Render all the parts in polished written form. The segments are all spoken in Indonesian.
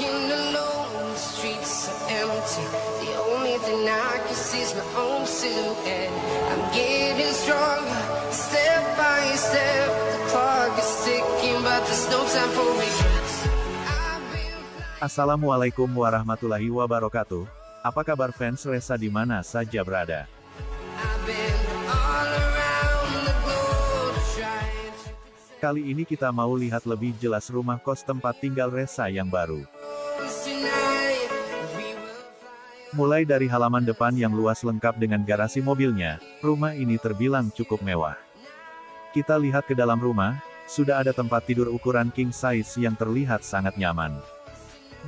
walking alone, the streets are empty. The only thing I can see is my own silhouette. I'm getting stronger, step by step. The clock is ticking, but there's no time for me. Assalamualaikum warahmatullahi wabarakatuh. Apa kabar fans Ressa di mana saja berada? Kali ini kita mau lihat lebih jelas rumah kos tempat tinggal Ressa yang baru. Mulai dari halaman depan yang luas lengkap dengan garasi mobilnya, rumah ini terbilang cukup mewah. Kita lihat ke dalam rumah, sudah ada tempat tidur ukuran king size yang terlihat sangat nyaman.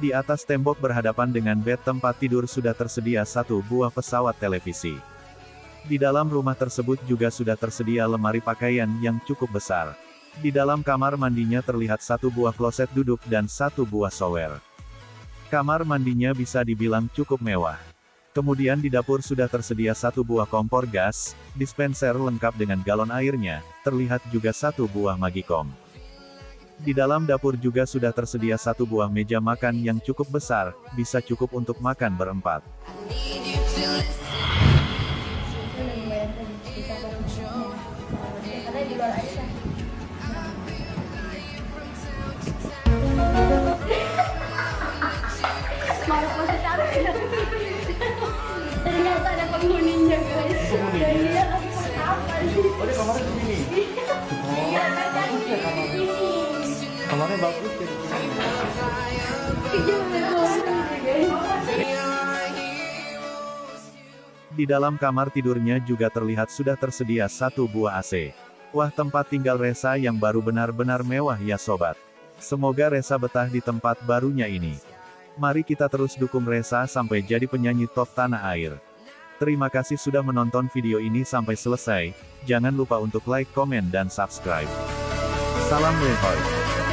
Di atas tembok berhadapan dengan bed tempat tidur sudah tersedia satu buah pesawat televisi. Di dalam rumah tersebut juga sudah tersedia lemari pakaian yang cukup besar. Di dalam kamar mandinya terlihat satu buah kloset duduk dan satu buah shower. Kamar mandinya bisa dibilang cukup mewah. Kemudian di dapur sudah tersedia satu buah kompor gas, dispenser lengkap dengan galon airnya, terlihat juga satu buah magicom. Di dalam dapur juga sudah tersedia satu buah meja makan yang cukup besar, bisa cukup untuk makan berempat. Ternyata ada penghuninya, guys. Iya, apa sih? Oh, dia kamarnya begini. Iya, bagus ya kamarnya. Kamarnya bagus ya. Di dalam kamar tidurnya juga terlihat sudah tersedia satu buah AC. Wah, tempat tinggal Ressa yang baru benar-benar mewah ya sobat. Semoga Ressa betah di tempat barunya ini. Mari kita terus dukung Ressa sampai jadi penyanyi top tanah air. Terima kasih sudah menonton video ini sampai selesai. Jangan lupa untuk like, komen, dan subscribe. Salam Lehoy.